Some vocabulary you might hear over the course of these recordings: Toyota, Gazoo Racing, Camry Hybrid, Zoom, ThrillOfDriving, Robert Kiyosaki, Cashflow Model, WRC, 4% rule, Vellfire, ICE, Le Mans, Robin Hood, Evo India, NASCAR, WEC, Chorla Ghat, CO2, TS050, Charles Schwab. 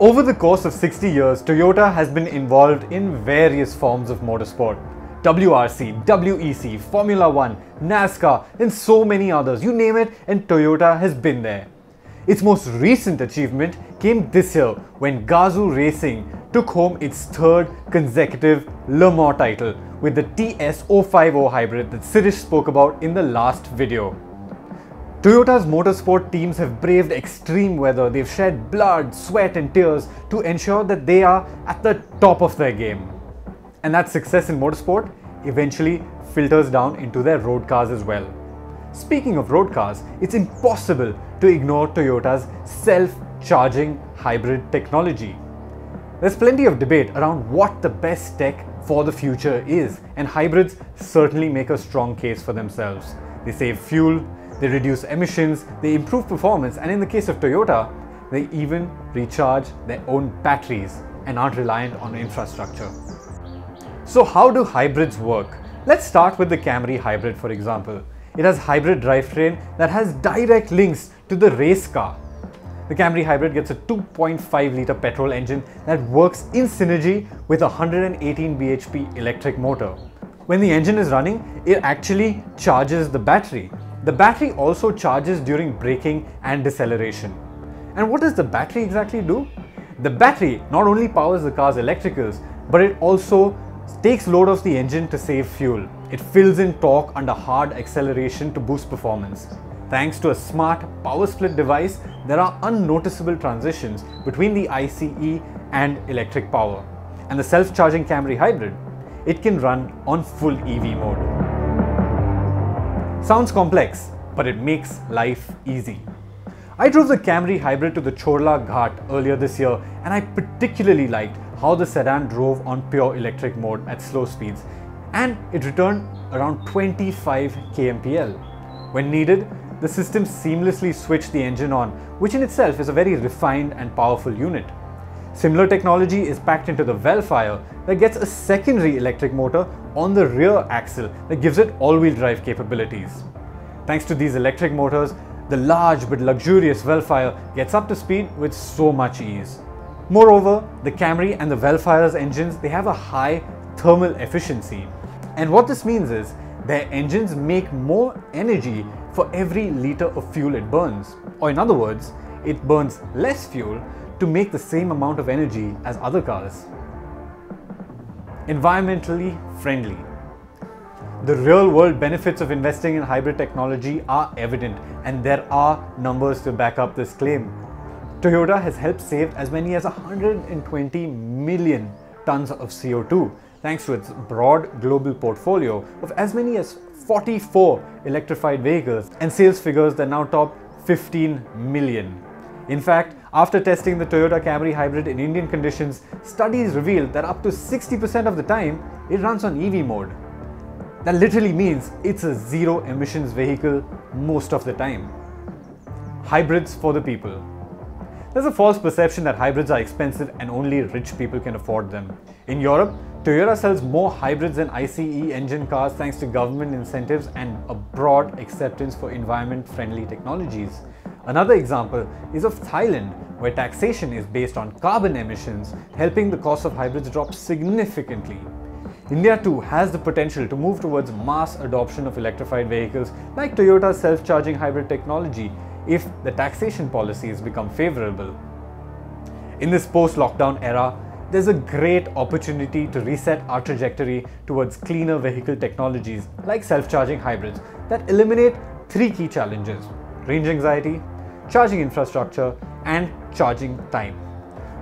Over the course of 60 years, Toyota has been involved in various forms of motorsport. WRC, WEC, Formula 1, NASCAR and so many others, you name it, and Toyota has been there. Its most recent achievement came this year when Gazoo Racing took home its third consecutive Le Mans title with the TS050 hybrid that Sirish spoke about in the last video. Toyota's motorsport teams have braved extreme weather, they've shed blood, sweat and tears to ensure that they are at the top of their game. And that success in motorsport eventually filters down into their road cars as well. Speaking of road cars, it's impossible to ignore Toyota's self-charging hybrid technology. There's plenty of debate around what the best tech for the future is, and hybrids certainly make a strong case for themselves. They save fuel, they reduce emissions, they improve performance, and in the case of Toyota, they even recharge their own batteries and aren't reliant on infrastructure. So how do hybrids work? Let's start with the Camry Hybrid for example. It has hybrid drivetrain that has direct links to the race car. The Camry Hybrid gets a 2.5-litre petrol engine that works in synergy with a 118 bhp electric motor. When the engine is running, it actually charges the battery. The battery also charges during braking and deceleration. And what does the battery exactly do? The battery not only powers the car's electricals, but it also takes load off the engine to save fuel. It fills in torque under hard acceleration to boost performance. Thanks to a smart power split device, there are unnoticeable transitions between the ICE and electric power. And the self-charging Camry Hybrid, it can run on full EV mode. Sounds complex, but it makes life easy. I drove the Camry Hybrid to the Chorla Ghat earlier this year, and I particularly liked how the sedan drove on pure electric mode at slow speeds, and it returned around 25 kmpl. When needed, the system seamlessly switched the engine on, which in itself is a very refined and powerful unit. Similar technology is packed into the Vellfire that gets a secondary electric motor on the rear axle that gives it all-wheel drive capabilities. Thanks to these electric motors, the large but luxurious Vellfire gets up to speed with so much ease. Moreover, the Camry and the Vellfire's engines, they have a high thermal efficiency. And what this means is their engines make more energy for every litre of fuel it burns. Or in other words, it burns less fuel to make the same amount of energy as other cars. Environmentally friendly. The real-world benefits of investing in hybrid technology are evident, and there are numbers to back up this claim. Toyota has helped save as many as 120 million tons of CO2 thanks to its broad global portfolio of as many as 44 electrified vehicles and sales figures that now top 15 million. In fact, after testing the Toyota Camry Hybrid in Indian conditions, studies revealed that up to 60% of the time it runs on EV mode. That literally means it's a zero emissions vehicle most of the time. Hybrids for the people. There's a false perception that hybrids are expensive and only rich people can afford them. In Europe, Toyota sells more hybrids than ICE engine cars thanks to government incentives and a broad acceptance for environment-friendly technologies. Another example is of Thailand, where taxation is based on carbon emissions, helping the cost of hybrids drop significantly. India too has the potential to move towards mass adoption of electrified vehicles like Toyota's self-charging hybrid technology, if the taxation policies become favorable. In this post-lockdown era, there's a great opportunity to reset our trajectory towards cleaner vehicle technologies like self-charging hybrids that eliminate three key challenges: range anxiety, charging infrastructure, and charging time.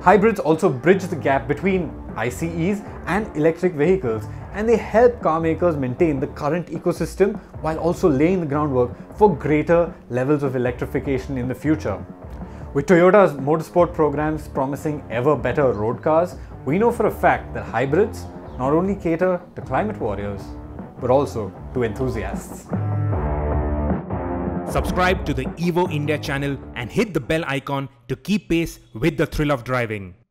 Hybrids also bridge the gap between ICEs and electric vehicles, and they help car makers maintain the current ecosystem while also laying the groundwork for greater levels of electrification in the future. With Toyota's motorsport programs promising ever better road cars, we know for a fact that hybrids not only cater to climate warriors, but also to enthusiasts. Subscribe to the Evo India channel and hit the bell icon to keep pace with the thrill of driving.